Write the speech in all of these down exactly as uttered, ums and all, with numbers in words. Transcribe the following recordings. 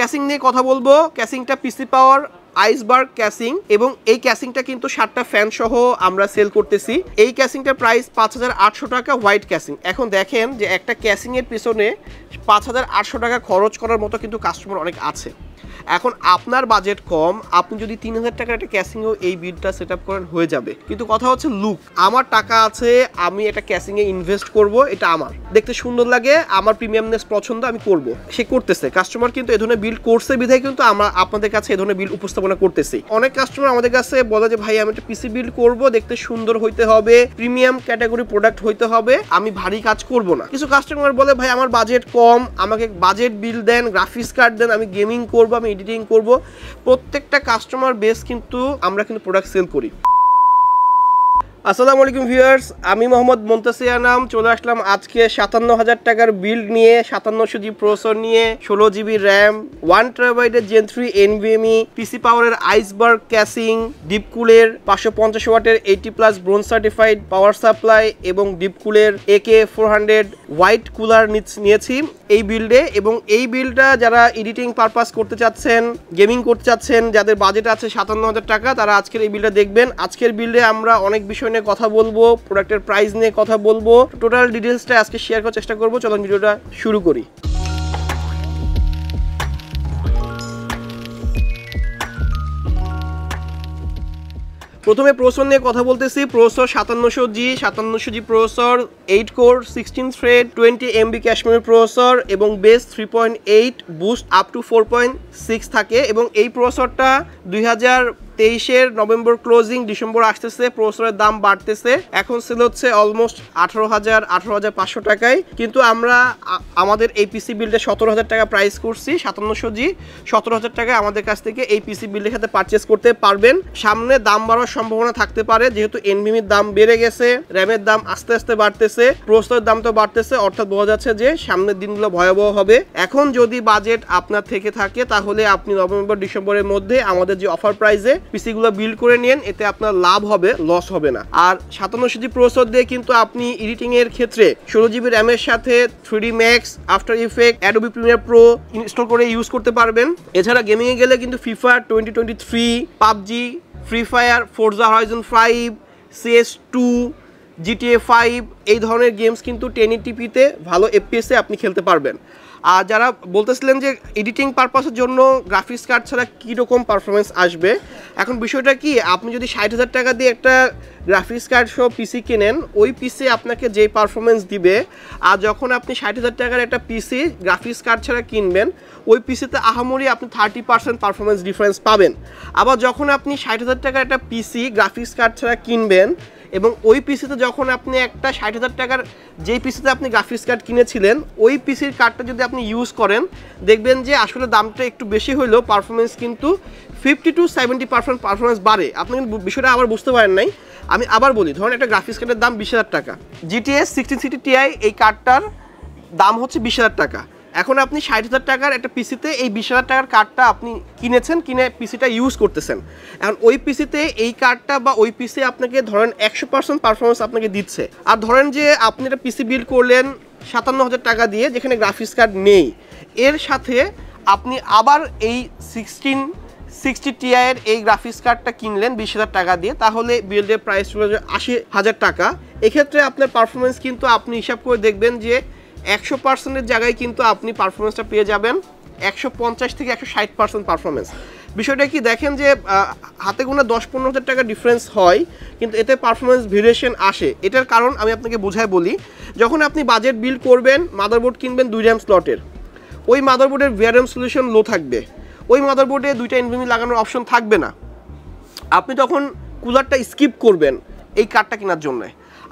Casing নিয়ে কথা বলবো। ক্যাসিংটা পিসি পাওয়ার আইসবার্গ ক্যাসিং, এবং এই ক্যাসিংটা কিন্তু সাতটা ফ্যান সহ আমরা সেল করতেছি। এই ক্যাসিংটার প্রাইস পাঁচ হাজার আটশো টাকা, হোয়াইট ক্যাসিং। এখন দেখেন যে একটা ক্যাসিং এর পিছনে পাঁচ হাজার আটশো টাকা খরচ করার মতো কিন্তু কাস্টমার অনেক আছে। এখন আপনার বাজেট কম, আপনি যদি তিন হাজার টাকার একটা ক্যাসিংও এই বিলটা সেট আপ করেন হয়ে যাবে। কিন্তু কথা হচ্ছে লুক, আমার টাকা আছে, আমি একটা ক্যাসিংয়ে ইনভেস্ট করব, এটা আমার দেখতে সুন্দর লাগে, আমার প্রিমিয়ামনেস পছন্দ, আমি করব। সে করতেছে কাস্টমার, কিন্তু এ ধরনের বিল করছে বিধায় কিন্তু আমরা আপনাদের কাছে এ ধরনের বিল উপস্থাপনা করতেছি। অনেক কাস্টমার আমাদের কাছে বলে যে ভাই আমি একটা পিসি বিল করব, দেখতে সুন্দর হইতে হবে, প্রিমিয়াম ক্যাটাগরি প্রোডাক্ট হইতে হবে, আমি ভারী কাজ করব না। কিছু কাস্টমার বলে ভাই আমার বাজেট কম, আমাকে বাজেট বিল দেন, গ্রাফিক্স কার্ড দেন, আমি গেমিং করবো, আমি এডিটিং করব। প্রত্যেকটা কাস্টমার বেস কিন্তু আমরা কিন্তু প্রোডাক্ট সেল করি। আসসালামু আলাইকুম ভিউয়ার্স, আমি মোহাম্মদ মুনতাসির নাম। চলে আসলাম আজকে সাতান্ন হাজার টাকার বিল্ড নিয়ে, সাতান্নশো জি প্রসেসর নিয়ে, ষোলো জিবি র্যাম, ওয়ান টেরাবাইটের জেন থ্রি এনভিএমই, পিসি পাওয়ারের আইসবার্গ ক্যাসিং, ডিপ কুলের পাঁচশো পঞ্চাশ ওয়াটের eighty plus bronze certified power supply এবং ডিপ কুলের AK four hundred white cooler নিয়েছি এই বিল্ডে। এবং এই বিল্ডটা যারা এডিটিং পারপাস করতে চাচ্ছেন, গেমিং করতে চাচ্ছেন, যাদের বাজেট আছে সাতান্ন হাজার টাকা, তারা আজকের এই বিল্ডটা দেখবেন। আজকের বিল্ডে আমরা অনেক বিষয় নিয়ে কথা বলবো, প্রোডাক্টের প্রাইস নিয়ে কথা বলবো, টোটাল ডিটেইলসটা আজকে শেয়ার করার চেষ্টা করবো। চলুন ভিডিওটা শুরু করি। প্রথমে প্রসেসর নিয়ে কথা বলতেছি। প্রসেসর সাতান্নশো জি সাতান্নশো G processor, eight core, sixteen thread, twenty MB ক্যাশমেয়ার প্রসেসর, এবং base three point eight boost up to four point six থাকে। এবং এই প্রসেসরটা দুই হাজার তেইশের নভেম্বর ক্লোজিং, ডিসেম্বর আসতেছে, প্রসেসরের দাম বাড়তেছে, এখন সেল হচ্ছে অলমোস্ট আঠারো হাজার আঠারো হাজার পাঁচশো টাকায়। কিন্তু আমরা আমাদের এই পিসি বিলটা সতেরো হাজার টাকা প্রাইস করছি। সাতান্নশো জি সতেরো হাজার টাকায় আমাদের কাছ থেকে এই পিসি বিলের সাথে পারচেস করতে পারবেন। সামনে দাম বাড়ার সম্ভাবনা থাকতে পারে, যেহেতু এনভিএমের দাম বেড়ে গেছে, র্যামের দাম আস্তে আস্তে বাড়তেছে, প্রসেসরের দাম তো বাড়তেছে, অর্থাৎ বোঝা যাচ্ছে যে সামনের দিনগুলো ভয়াবহ হবে। এখন যদি বাজেট আপনার থেকে থাকে, তাহলে আপনি নভেম্বর ডিসেম্বরের মধ্যে আমাদের যে অফার প্রাইসে পিসি গুলো বিল্ড করে নেন, এতে আপনার লাভ হবে, লস হবে না। আর সাতান্নশো জি প্রসেসর দিয়ে কিন্তু আপনি এডিটিং এর ক্ষেত্রে ষোলো জিবি র্যামের সাথে three D Max, after effect, Adobe Premiere Pro install করে ইউজ করতে পারবেন। এছাড়া গেমিং এ গেলে কিন্তু FIFA twenty twenty three, PUBG, Free Fire, Forza Horizon five, C S two, G T A five, এই ধরনের গেমস কিন্তু টেন এইটিপিতে ভালো এফপিএসে আপনি খেলতে পারবেন। আর যারা বলতেছিলেন যে এডিটিং পারপাসের জন্য গ্রাফিক্স কার্ড ছাড়া কীরকম পারফরমেন্স আসবে, এখন বিষয়টা কি, আপনি যদি ষাট হাজার টাকা দিয়ে একটা গ্রাফিক্স কার্ড সহ পিসি কেনেন, ওই পিসি আপনাকে যে পারফরমেন্স দিবে, আর যখন আপনি ষাট হাজার টাকার একটা পিসি গ্রাফিক্স কার্ড ছাড়া কিনবেন, ওই পিসিতে আহামরি আপনি থার্টি পার্সেন্ট পারফরমেন্স ডিফারেন্স পাবেন। আবার যখন আপনি ষাট হাজার টাকার একটা পিসি গ্রাফিক্স কার্ড ছাড়া কিনবেন, এবং ওই পিসিতে যখন আপনি একটা ষাট হাজার টাকার যে পিসিতে আপনি গ্রাফিক্স কার্ড কিনেছিলেন, ওই পিসির কার্ডটা যদি আপনি ইউজ করেন, দেখবেন যে আসলে দামটা একটু বেশি হইলেও পারফরমেন্স কিন্তু fifty to seventy percent performance বাড়ে। আপনি কিন্তু বিষয়টা আবার বুঝতে পারেন নাই, আমি আবার বলি, ধরেন একটা গ্রাফিক্স কার্ডের দাম বিশ হাজার টাকা, জিটিএক্স সিক্সটিন সিক্সটি টিআই এই কার্ডটার দাম হচ্ছে বিশ হাজার টাকা। এখন আপনি ষাট হাজার টাকার একটা পিসিতে এই বিশ হাজার টাকার কার্ডটা আপনি কিনেছেন, কিনে পিসিটা ইউজ করতেছেন, এখন ওই পিসিতে এই কার্ডটা বা ওই পিসি আপনাকে ধরেন একশো পার্সেন্ট পারফরমেন্স আপনাকে দিচ্ছে। আর ধরেন যে আপনি একটা পিসি বিল্ড করলেন সাতান্ন হাজার টাকা দিয়ে, যেখানে গ্রাফিক্স কার্ড নেই, এর সাথে আপনি আবার এই সিক্সটিন সিক্সটি টিআইয়ের এই গ্রাফিক্স কার্ডটা কিনলেন বিশ হাজার টাকা দিয়ে, তাহলে বিল্ডের প্রাইস চলে যাবে আশি হাজার টাকা। এক্ষেত্রে আপনার পারফরমেন্স কিন্তু আপনি হিসাব করে দেখবেন যে একশো পার্সেন্টের জায়গায় কিন্তু আপনি পারফরমেন্সটা পেয়ে যাবেন একশো পঞ্চাশ থেকে একশো ষাট পার্সেন্ট পারফরমেন্স। বিষয়টা কি দেখেন যে হাতে গোনা দশ পনেরো হাজার টাকা ডিফারেন্স হয়, কিন্তু এতে পারফরমেন্স ভেরিয়েশন আসে। এটার কারণ আমি আপনাকে বোঝায় বলি, যখন আপনি বাজেট বিল করবেন, মাদারবোর্ড কিনবেন দুই র্যাম স্লটের, ওই মাদারবোর্ডের ভিআরএম সলিউশন লো থাকবে, ওই মাদারবোর্ডে দুইটা এনভিএমই লাগানোর অপশন থাকবে না, আপনি তখন কুলারটা স্কিপ করবেন এই কার্ডটা কেনার জন্যে।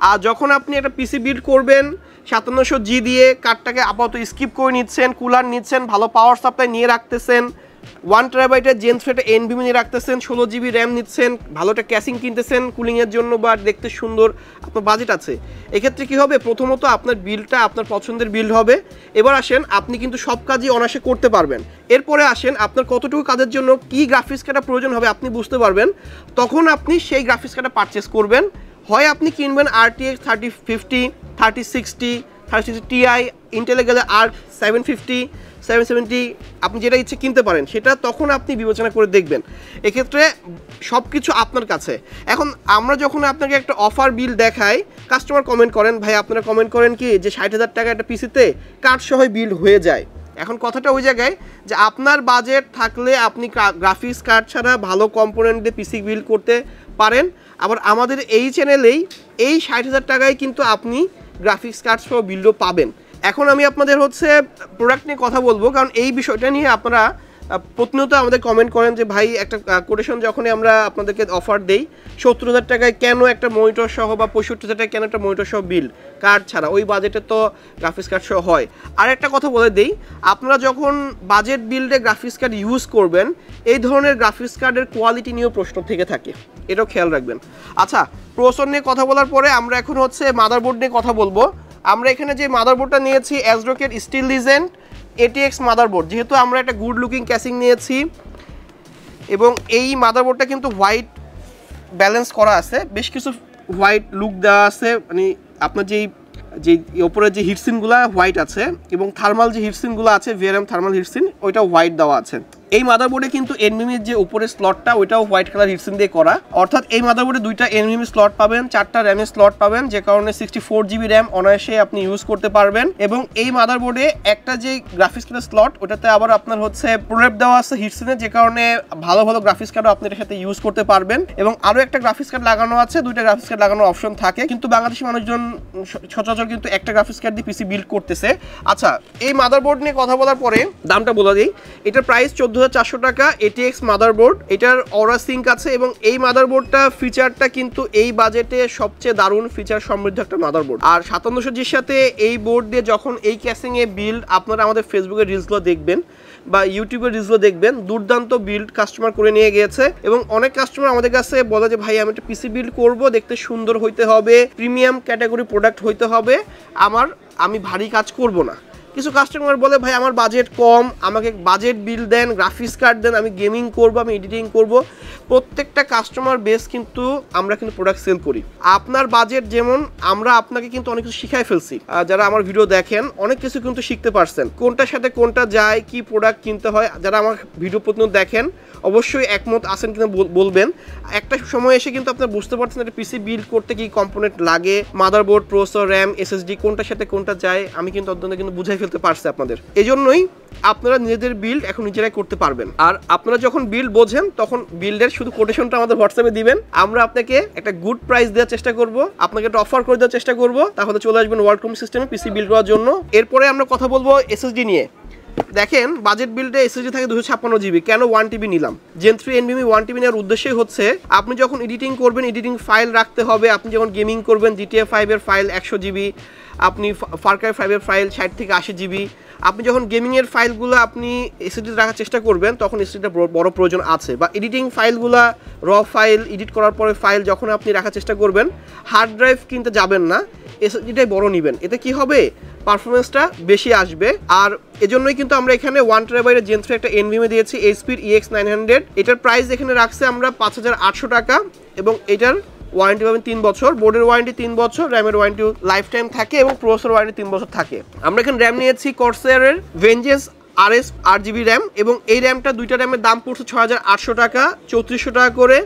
আর যখন আপনি একটা পিসি বিল্ড করবেন সাতান্নশো জি দিয়ে, কার্ডটাকে আপাতত স্কিপ করে নিচ্ছেন, কুলার নিচ্ছেন, ভালো পাওয়ার সাপ্লাই নিয়ে রাখতেছেন, ওয়ান টেরাবাইটের জেন থ্রিটা এনভিএমই নিয়ে রাখতেছেন, ষোলো জিবি র্যাম নিচ্ছেন, ভালো একটা ক্যাসিং কিনতেছেন কুলিংয়ের জন্য, বা দেখতে সুন্দর আপনার বাজেট আছে, এক্ষেত্রে কী হবে, প্রথমত আপনার বিলটা আপনার পছন্দের বিল হবে। এবার আসেন, আপনি কিন্তু সব কাজই অনায়াসে করতে পারবেন। এরপরে আসেন, আপনার কতটুকু কাজের জন্য কী গ্রাফিক্স কার্ডটা প্রয়োজন হবে আপনি বুঝতে পারবেন, তখন আপনি সেই গ্রাফিক্স কার্ডটা পারচেস করবেন। হয় আপনি কিনবেন RTX thirty fifty, thirty sixty, thirty sixty Ti, ইন্টেলে গেলে আর সেভেন ফিফটি, সেভেন সেভেন্টি আপনি যেটা ইচ্ছে কিনতে পারেন, সেটা তখন আপনি বিবেচনা করে দেখবেন। এক্ষেত্রে সব কিছু আপনার কাছে। এখন আমরা যখন আপনাকে একটা অফার বিল দেখাই, কাস্টমার কমেন্ট করেন, ভাই আপনারা কমেন্ট করেন কি যে ষাট হাজার টাকা একটা পিসিতে কার্ডসহ বিল হয়ে যায়। এখন কথাটা ওই জায়গায় যে আপনার বাজেট থাকলে আপনি গ্রাফিক্স কার্ড ছাড়া ভালো কম্পোনেন্ট দিয়ে পিসি বিল করতে পারেন। আবার আমাদের এই চ্যানেলেই এই ষাট হাজার টাকায় কিন্তু আপনি গ্রাফিক্স কার্ড সহ বিলও পাবেন। এখন আমি আপনাদের হচ্ছে প্রোডাক্ট নিয়ে কথা বলবো, কারণ এই বিষয়টা নিয়ে আপনারা প্রতিনিয়ত আমাদের কমেন্ট করেন যে ভাই একটা কোটেশন যখনই আমরা আপনাদেরকে অফার দেই সত্তর হাজার টাকায় কেন একটা মনিটর সহ বা পঁয়ষট্টি হাজার টাকায় কেন একটা মনিটর সহ বিল কার্ড ছাড়া, ওই বাজেটে তো গ্রাফিক্স কার্ড সহ হয়। আর একটা কথা বলে দিই, আপনারা যখন বাজেট বিল্ডে গ্রাফিক্স কার্ড ইউজ করবেন, এই ধরনের গ্রাফিক্স কার্ডের কোয়ালিটি নিয়েও প্রশ্ন থেকে থাকে, এটাও খেয়াল রাখবেন। আচ্ছা, প্রসেসর নিয়ে কথা বলার পরে আমরা এখন হচ্ছে মাদারবোর্ড নিয়ে কথা বলবো। আমরা এখানে যে মাদারবোর্ডটা নিয়েছি অ্যাসরকের still Legend A T X motherboard, যেহেতু আমরা একটা গুড লুকিং ক্যাসিং নিয়েছি এবং এই মাদারবোর্ডটা কিন্তু হোয়াইট ব্যালেন্স করা আছে, বেশ কিছু হোয়াইট লুক দেওয়া আছে, মানে আপনার যেই যে ওপরের যে হিটসিনগুলো হোয়াইট আছে এবং থার্মাল যে হিটসিনগুলো আছে ভিআরএম থার্মাল হিটসিন ওইটা হোয়াইট দেওয়া আছে। এই মাদারবোর্ডে কিন্তু এনভিএমের যে উপরের স্লটটা ওইটাও হোয়াইট কালার হিটসিন দিয়ে করা, অর্থাৎ এই মাদারবোর্ডে দুইটা এনভিএম স্লট পাবেন, চারটা র্যামের স্লট পাবেন, যে কারণে সিক্সটি ফোর জিবি র্যাম অনায়াসে আপনি ইউজ করতে পারবেন। এবং এই মাদারবোর্ডে একটা যে গ্রাফিক্স কার্ডের স্লট ওটাতে আবার আপনার হচ্ছে প্রলেপ দেওয়া আছে হিটসিনের, যে কারণে ভালো ভালো গ্রাফিক্স কার্ডও আপনি এটার সাথে ইউজ করতে পারবেন। এবং আরও একটা গ্রাফিক্স কার্ড লাগানো আছে, দুইটা গ্রাফিক্স কার্ড লাগানোর অপশন থাকে, কিন্তু বাংলাদেশি মানুষজন সচরাচর কিন্তু একটা গ্রাফিক্স কার্ড দিয়ে পিসি বিল্ড করতেছে। আচ্ছা, এই মাদারবোর্ড নিয়ে কথা বলার পরে দামটা বলে দিই, এটার প্রাইস চোদ্দ চারশো টাকা এ টি এক্স মাদারবোর্ড, এটার অরা সিঙ্ক আছে এবং এই মাদারবোর্ডটা ফিচারটা কিন্তু এই বাজেটে সবচেয়ে দারুণ ফিচার সমৃদ্ধ একটা মাদারবোর্ড। আর সাতান্নশো জির সাথে এই বোর্ড দিয়ে যখন এই ক্যাসিং এ বিল্ড, আপনারা আমাদের ফেসবুকের রিলসগুলো দেখবেন বা ইউটিউবের রিলসগুলো দেখবেন, দুর্দান্ত বিল্ড কাস্টমার করে নিয়ে গিয়েছে। এবং অনেক কাস্টমার আমাদের কাছে বলে যে ভাই আমি একটা পিসি বিল্ড করব, দেখতে সুন্দর হইতে হবে, প্রিমিয়াম ক্যাটাগরি প্রোডাক্ট হইতে হবে, আমার আমি ভারী কাজ করব না। কিছু কাস্টমার বলে ভাই আমার বাজেট কম, আমাকে বাজেট বিল দেন, গ্রাফিক্স কার্ড দেন, আমি গেমিং করব, আমি এডিটিং করব। প্রত্যেকটা কাস্টমার বেস কিন্তু আমরা কিন্তু প্রোডাক্ট সেল করি। আপনার বাজেট যেমন, আমরা আপনাকে কিন্তু অনেক কিছু শিখাই ফেলছি, যারা আমার ভিডিও দেখেন অনেক কিছু কিন্তু শিখতে পারছেন, কোনটার সাথে কোনটা যায়, কি প্রোডাক্ট কিনতে হয়। যারা আমার ভিডিও প্রতিনিয়ত দেখেন অবশ্যই একমত আছেন কিনা বলবেন। একটা সময় এসে কিন্তু আপনারা বুঝতে পারছেন একটা পিসি বিল্ড করতে কি কম্পোনেন্ট লাগে, মাদারবোর্ড, প্রসেসর, র্যাম, এসএসডি কোনটার সাথে কোনটা যায়, আমি কিন্তু অত্যন্ত কিন্তু বুঝাই ফেলতে পারছি আপনাদের। এজন্যই আপনারা নিজেদের বিল্ড এখন নিজেরাই করতে পারবেন। আর আপনারা যখন বিল্ড বোঝেন তখন বিল্ডের শুধু কোটেশনটা আমাদের হোয়াটসঅ্যাপে দিবেন, আমরা আপনাকে একটা গুড প্রাইস দেওয়ার চেষ্টা করব, আপনাকে একটা অফার করে দেওয়ার চেষ্টা করব। তাহলে চলে আসবেন ওয়ার্ল্ড কম্পিউটার সিস্টেমে পিসি বিল্ড করার জন্য। এরপরে আমরা কথা বলবো এসএসডি নিয়ে। দেখেন বাজেট বিল্ডে এসএসডি থাকে দুশো ছাপ্পান্ন জিবি কেন ওয়ান টিবি নিলাম? Gen three NVMe one TB নেওয়ার উদ্দেশ্যই হচ্ছে আপনি যখন এডিটিং করবেন এডিটিং ফাইল রাখতে হবে, আপনি যখন গেমিং করবেন জিটিএ ফাইভের ফাইল একশো জিবি, আপনি ফারকার ফাইভের ফাইল ষাট থেকে আশি জিবি, আপনি যখন গেমিংয়ের ফাইলগুলো আপনি এসএসডিতে রাখার চেষ্টা করবেন তখন এসএসডিটা বড় প্রয়োজন আছে। বা এডিটিং ফাইলগুলো র ফাইল এডিট করার পরে ফাইল যখন আপনি রাখার চেষ্টা করবেন, হার্ড ড্রাইভ কিনতে যাবেন না, এসএসডিটাই বড় নেবেন, এতে কি হবে পারফরমেন্সটা বেশি আসবে। আর এজন্যই কিন্তু আমরা এখানে ওয়ান টেরাবাইটের জেন থ্রি একটা এনভিএমই দিয়েছি এইচপি ইএক্স নাইন হান্ড্রেড, এটার প্রাইস এখানে রাখছে আমরা পাঁচ হাজার আটশো টাকা এবং এটার ওয়ারেন্টি পাবেন তিন বছর, বোর্ডের ওয়ারেন্টি তিন বছর, র্যামের ওয়ারেন্টি লাইফ টাইম থাকে এবং প্রসেসর ওয়ারেন্টি তিন বছর থাকে। আমরা এখানে র্যাম নিয়েছি কর্সারের ভেঞ্জেন্স আরএস আরজিবি র্যাম, এবং এই র্যামটা দুইটা র্যামের দাম পড়ছে ছয় হাজার আটশো টাকা চৌত্রিশশো টাকা করে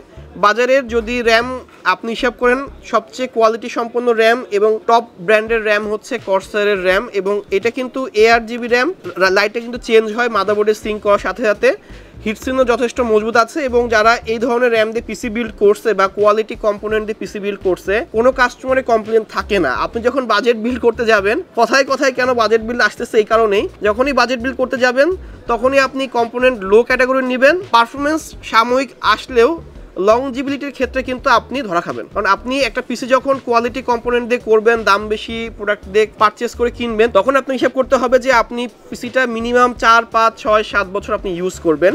বাজারের। যদি র্যাম আপনি হিসাব করেন সবচেয়ে কোয়ালিটি সম্পন্ন র্যাম এবং টপ ব্র্যান্ডের র্যাম হচ্ছে কর্সারের র্যাম, এবং এটা কিন্তু এআরজিবি র্যাম, লাইটটা কিন্তু চেঞ্জ হয় মাদারবোর্ডে সিঙ্ক করার সাথে সাথে, হিটসিনও যথেষ্ট মজবুত আছে। এবং যারা এই ধরনের র্যাম দিয়ে পিসি বিল্ড করছে বা কোয়ালিটি কম্পোনেন্ট দিয়ে পিসি বিল্ড করছে, কোনো কাস্টমারের কমপ্লেন থাকে না। আপনি যখন বাজেট বিল্ড করতে যাবেন, কথায় কথায় কেন বাজেট বিল্ড আসতেছে এই কারণেই, যখনই বাজেট বিল্ড করতে যাবেন তখনই আপনি কম্পোনেন্ট লো ক্যাটাগরির নেবেন, পারফরমেন্স সাময়িক আসলেও লংজিবিলিটির ক্ষেত্রে কিন্তু আপনি ধরা খাবেন। কারণ আপনি একটা পিসি যখন কোয়ালিটি কম্পোনেন্ট দিয়ে করবেন, দাম বেশি প্রোডাক্ট দিয়ে পারচেস করে কিনবেন, তখন আপনি হিসাব করতে হবে যে আপনি পিসিটা মিনিমাম চার পাঁচ ছয় সাত বছর আপনি ইউজ করবেন।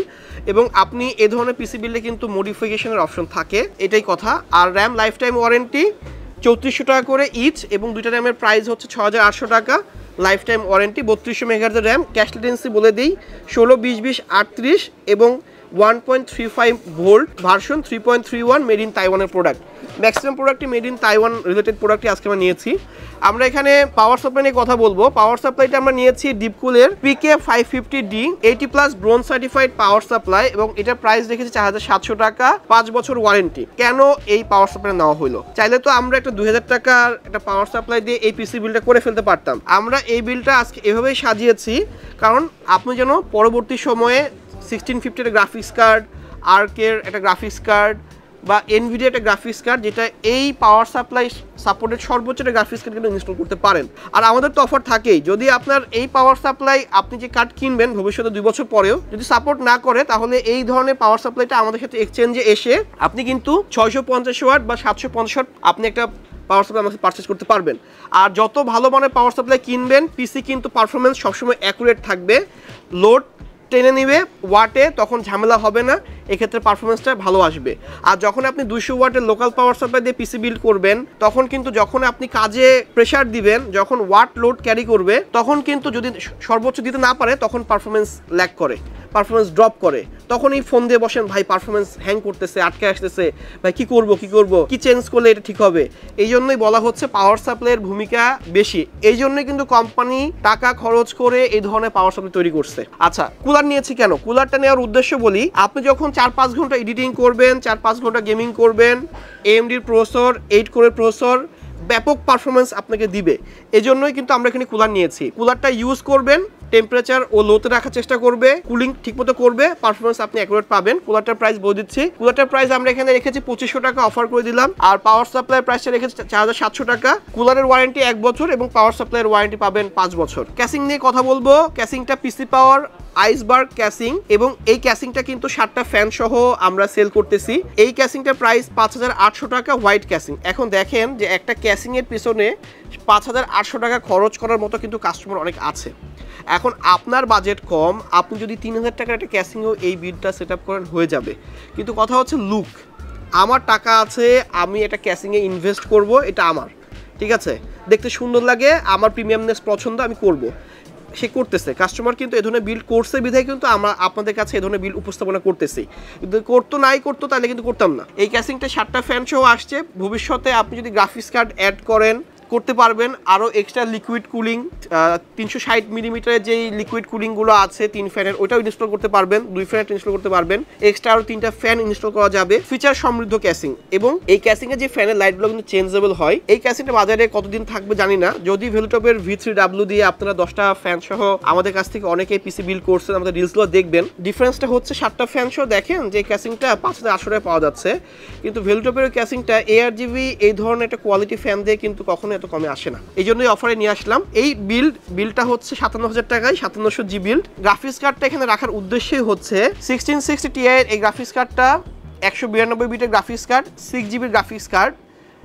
এবং আপনি এ ধরনের পিসি বিল্ডে কিন্তু মডিফিকেশনের অপশন থাকে, এটাই কথা। আর র্যাম লাইফ টাইম ওয়ারেন্টি চৌত্রিশশো টাকা করে ইচ, এবং দুইটা র্যামের প্রাইস হচ্ছে ছ হাজার আটশো টাকা, লাইফ টাইম ওয়ারেন্টি, বত্রিশশো মেগাহার্জের র্যাম, ক্যাশ লেটেন্সি বলে দিই ষোলো বিশ বিশ আটত্রিশ, এবং one point three five volt version three point three one made in Taiwan product. Maximum product made in Taiwan related product আজকে আমরা নিয়েছি। আমরা এখানে পাওয়ার সাপ্লাই নিয়ে কথা বলবো। পাওয়ার সাপ্লাইটা আমরা নিয়েছি ডিপ কুল এর P K five fifty D eighty plus bronze certified power supply এবং এটা প্রাইস দেখেছি চার হাজার সাতশো টাকা, পাঁচ বছর ওয়ারেন্টি। কেন এই পাওয়ার সাপ্লাই নেওয়া হলো? চাইলে তো আমরা একটা দুই হাজার টাকার একটা পাওয়ার সাপ্লাই দিয়ে এই পিসি বিলটা করে ফেলতে পারতাম। আমরা এই বিলটা আজকে এভাবেই সাজিয়েছি কারণ আপনি যেন পরবর্তী সময়ে sixteen fifty এর গ্রাফিক্স কার্ড, আর্কের একটা গ্রাফিক্স কার্ড বা এনভিডিয়া একটা গ্রাফিক্স কার্ড যেটা এই পাওয়ার সাপ্লাই সাপোর্টেড সর্বোচ্চ একটা গ্রাফিক্স কার্ড কিন্তু ইনস্টল করতে পারেন। আর আমাদের তো অফার থাকেই, যদি আপনার এই পাওয়ার সাপ্লাই আপনি যে কার্ড কিনবেন ভবিষ্যতে দুই বছর পরেও যদি সাপোর্ট না করে তাহলে এই ধরনের পাওয়ার সাপ্লাইটা আমাদের সাথে এক্সচেঞ্জে এসে আপনি কিন্তু ছয়শো পঞ্চাশ ওয়াট বা সাতশো পঞ্চাশ ওয়াট আপনি একটা পাওয়ার সাপ্লাই আমাদের পারচেস করতে পারবেন। আর যত ভালো মানের পাওয়ার সাপ্লাই কিনবেন পিসি কিন্তু পারফরমেন্স সবসময় অ্যাকুরেট থাকবে, লোড টেনে নেবে ওয়াটে, তখন ঝামেলা হবে না, এক্ষেত্রে পারফরমেন্সটা ভালো আসবে। আর যখন আপনি দুশো ওয়াটের লোকাল পাওয়ার সাপ্লাই দিয়ে পিসি বিল্ড করবেন তখন কিন্তু যখন আপনি কাজে প্রেশার দিবেন, যখন ওয়াট লোড ক্যারি করবে তখন কিন্তু যদি সর্বোচ্চ দিতে না পারে তখন পারফরমেন্স ল্যাক করে, পারফরমেন্স ড্রপ করে, তখনই ফোন দিয়ে বসেন ভাই পারফরমেন্স হ্যাং করতেছে, আটকে আসতেছে, ভাই কি করব কি করব কি চেঞ্জ করলে এটা ঠিক হবে। এই জন্যই বলা হচ্ছে পাওয়ার সাপ্লাইয়ের ভূমিকা বেশি, এই জন্যই কিন্তু কোম্পানি টাকা খরচ করে এই ধরনের পাওয়ার সাপ্লাই তৈরি করছে। আচ্ছা, কুলার নিয়েছি কেন? কুলারটা নেওয়ার উদ্দেশ্য বলি, আপনি যখন চার পাঁচ ঘন্টা এডিটিং করবেন, চার পাঁচ ঘন্টা গেমিং করবেন, এএমডির প্রসেসর এইট কোরের প্রসেসর ব্যাপক পারফরমেন্স আপনাকে দিবে, এজন্যই কিন্তু আমরা এখানে কুলার নিয়েছি। কুলারটা ইউজ করবেন টেম্পারেচার ও লোতে রাখার চেষ্টা করবে, কুলিং ঠিকমতো করবে, পারফরমেন্স আপনি অ্যাকুরেট পাবেন। কুলারটার প্রাইস বলে দিচ্ছি, কুলারটার প্রাইস আমরা এখানে রেখেছি পঁচিশশো টাকা অফার করে দিলাম। আর পাওয়ার সাপ্লাই প্রাইসটা রেখেছি চার হাজার সাতশো টাকা। কুলারের ওয়ারেন্টি এক বছর এবং পাওয়ার সাপ্লাইয়ের ওয়ারেন্টি পাবেন পাঁচ বছর। ক্যাসিং নিয়ে কথা বলবো। ক্যাসিংটা পিসি পাওয়ার আইসবার্গ ক্যাসিং এবং এই ক্যাসিংটা কিন্তু সাতটা ফ্যান সহ আমরা সেল করতেছি। এই ক্যাসিংটার প্রাইস পাঁচ হাজার আটশো টাকা, হোয়াইট ক্যাসিং। এখন দেখেন যে একটা ক্যাসিংয়ের পিছনে পাঁচ হাজার আটশো টাকা খরচ করার মতো কিন্তু কাস্টমার অনেক আছে। এখন আপনার বাজেট কম, আপনি যদি তিন হাজার টাকার একটা ক্যাসিংও এই বিলটা সেট আপ করেন হয়ে যাবে, কিন্তু কথা হচ্ছে লুক। আমার টাকা আছে, আমি এটা ক্যাসিংয়ে ইনভেস্ট করব, এটা আমার, ঠিক আছে, দেখতে সুন্দর লাগে, আমার প্রিমিয়ামনেস পছন্দ, আমি করব, সে করতেছে কাস্টমার কিন্তু এ ধরনের বিল করছে বিধায় কিন্তু আমরা আপনাদের কাছে এ ধরনের বিল উপস্থাপনা করতেছি। যদি করতো নাই করতো তাহলে কিন্তু করতাম না। এই ক্যাসিংটা সাতটা ফ্যান সহ আসছে, ভবিষ্যতে আপনি যদি গ্রাফিক্স কার্ড অ্যাড করেন করতে পারবেন। আরও এক্সট্রা লিকুইড কুলিং তিনশো ষাট মিলিমিটারের যেই লিকুইড কুলিংগুলো আছে তিন ফ্যানের ওইটাও ইনস্টল করতে পারবেন, দুই ফ্যানের ইনস্টল করতে পারবেন, এক্সট্রা আরও তিনটা ফ্যান ইনস্টল করা যাবে। ফিচার সমৃদ্ধ ক্যাসিং এবং এই ক্যাসিংয়ের যে ফ্যানের লাইটগুলো কিন্তু চেঞ্জেবল হয়। এই ক্যাসিংটা বাজারে কতদিন থাকবে জানি না। যদি ভেলুটপের ভি থ্রি ডাব্লু দিয়ে আপনারা দশটা ফ্যান সহ আমাদের কাছ থেকে অনেকেই পিসি বিল করছেন, আমাদের রিলসগুলো দেখবেন, ডিফারেন্সটা হচ্ছে সাতটা ফ্যান সহ দেখেন যে ক্যাসিংটা পাঁচ হাজার আটশো টাকায় পাওয়া যাচ্ছে, কিন্তু ভেলুটপের ক্যাসিংটা এআরজিবি এই ধরনের একটা কোয়ালিটি ফ্যান দিয়ে কিন্তু কখনো এত কমে আসে না, এই জন্যই অফারে নিয়ে আসলাম। এই বিল্ড বিলটা হচ্ছে সাতান্ন হাজার টাকায় সাতান্নশো জি বিল্ড। গ্রাফিক্স কার্ডটা এখানে রাখার উদ্দেশ্যই হচ্ছে সিক্সটিন সিক্সটি টি আই এই গ্রাফিক্স কার্ডটা একশো বিরানব্বই বিটের গ্রাফিক্স কার্ড, সিক্স জিবির গ্রাফিক্স কার্ড,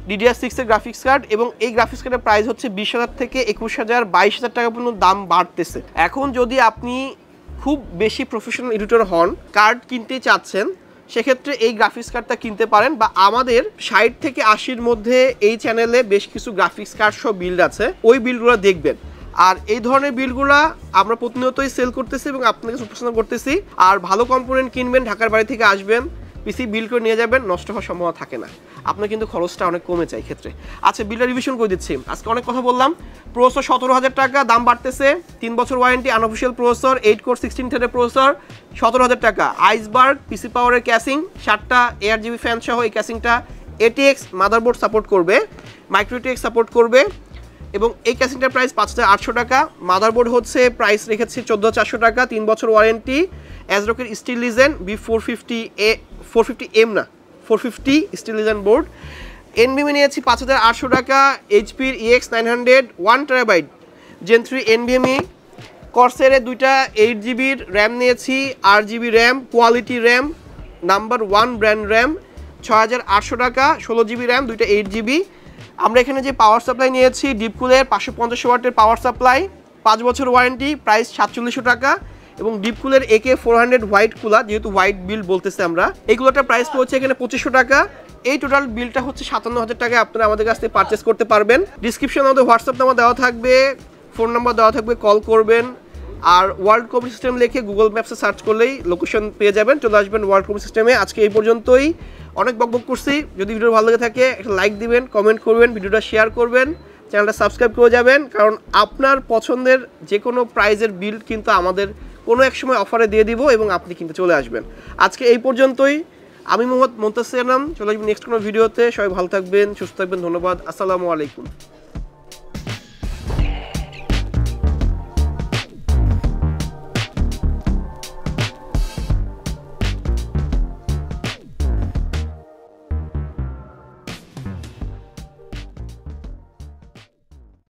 ডিডিআর সিক্সের গ্রাফিক্স কার্ড এবং এই গ্রাফিক্স কার্ডের প্রাইস হচ্ছে বিশ হাজার থেকে একুশ হাজার বাইশ হাজার টাকা পর্যন্ত দাম বাড়তেছে। এখন যদি আপনি খুব বেশি প্রফেশনাল এডিটর হন, কার্ড কিনতে চাচ্ছেন, সেক্ষেত্রে এই গ্রাফিক্স কার্ডটা কিনতে পারেন বা আমাদের ষাট থেকে আশির মধ্যে এই চ্যানেলে বেশ কিছু গ্রাফিক্স কার্ড সব বিল্ড আছে, ওই বিলগুলো দেখবেন। আর এই ধরনের বিলগুলো আমরা প্রতিনিয়তই সেল করতেছি এবং আপনাকে উপস্থাপন করতেছি। আর ভালো কম্পোনেন্ট কিনবেন, ঢাকার বাড়ি থেকে আসবেন, পিসি বিল করে নিয়ে যাবেন, নষ্ট হওয়ার সম্ভাবনা থাকে না, আপনার কিন্তু খরচটা অনেক কমে যায় ক্ষেত্রে। আচ্ছা, বিলটা রিভিশন করে দিচ্ছি, আজকে অনেক কথা বললাম। প্রসেসর সতেরো হাজার টাকা, দাম বাড়তেছে, তিন বছর warranty, unofficial processor eight core sixteen থ্রেডের প্রসেসর সতেরো হাজার টাকা। আইসবার্গ পিসি পাওয়ারের ক্যাসিং, সাতটা এআরজিবি ফ্যান সহ এই ক্যাসিংটা এটিএক্স মাদারবোর্ড সাপোর্ট করবে, মাইক্রো-এটিএক্স সাপোর্ট করবে এবং এই ক্যাসিংটার প্রাইস পাঁচ হাজার আটশো টাকা। মাদারবোর্ড হচ্ছে প্রাইস রেখেছে চোদ্দো চারশো টাকা, তিন বছর ওয়ারেন্টি, অ্যাজরকের still Legend B four fifty A four fifty M না four fifty Steel legend board. NVMe নিয়েছি পাঁচ হাজার আটশো টাকা, এইচপির EX nine hundred one terabyte gen three NVMe. করসের দুইটা এইট জিবির র্যাম নিয়েছি, আর GB RAM, quality RAM, number one brand RAM, ছয় হাজার আটশো টাকা, ষোলো জিবি র্যাম, দুইটা এইট জিবি। আমরা এখানে যে পাওয়ার সাপ্লাই নিয়েছি ডিপ কুলের পাঁচশো পঞ্চাশ ওয়াটের পাওয়ার সাপ্লাই, পাঁচ বছর ওয়ারেন্টি, প্রাইস সাতচল্লিশশো টাকা এবং ডিপ কুলের AK four hundred white cooler, যেহেতু হোয়াইট বিল বলতেছে আমরা, এই কুলারটার প্রাইস পড়ছে এখানে পঁচিশশো টাকা। এই টোটাল বিলটা হচ্ছে সাতান্ন হাজার টাকা, আপনারা আমাদের কাছ থেকে পারচেস করতে পারবেন। ডিসক্রিপশন আমাদের হোয়াটসঅ্যাপ নাম্বার দেওয়া থাকবে, ফোন নাম্বার দেওয়া থাকবে, কল করবেন। আর ওয়ার্ল্ড কম্পিউটার সিস্টেম লিখে গুগল ম্যাপসে সার্চ করলেই লোকেশন পেয়ে যাবেন, চলে আসবেন ওয়ার্ল্ড কম্পিউটার সিস্টেমে। আজকে এই পর্যন্তই, অনেক বকবক করছি। যদি ভিডিও ভালো লাগে থাকে একটা লাইক দিবেন, কমেন্ট করবেন, ভিডিওটা শেয়ার করবেন, চ্যানেলটা সাবস্ক্রাইব করে যাবেন, কারণ আপনার পছন্দের যে কোনো প্রাইজের বিল্ড কিন্তু আমাদের কোনো এক সময় অফারে দিয়ে দিব এবং আপনি কিন্তু চলে আসবেন। আজকে এই পর্যন্তই, আমি মোহাম্মদ মোন্তাসির নাম, চলে আসবেন নেক্সট কোনো ভিডিওতে। সবাই ভালো থাকবেন, সুস্থ থাকবেন, ধন্যবাদ, আসসালামু আলাইকুম।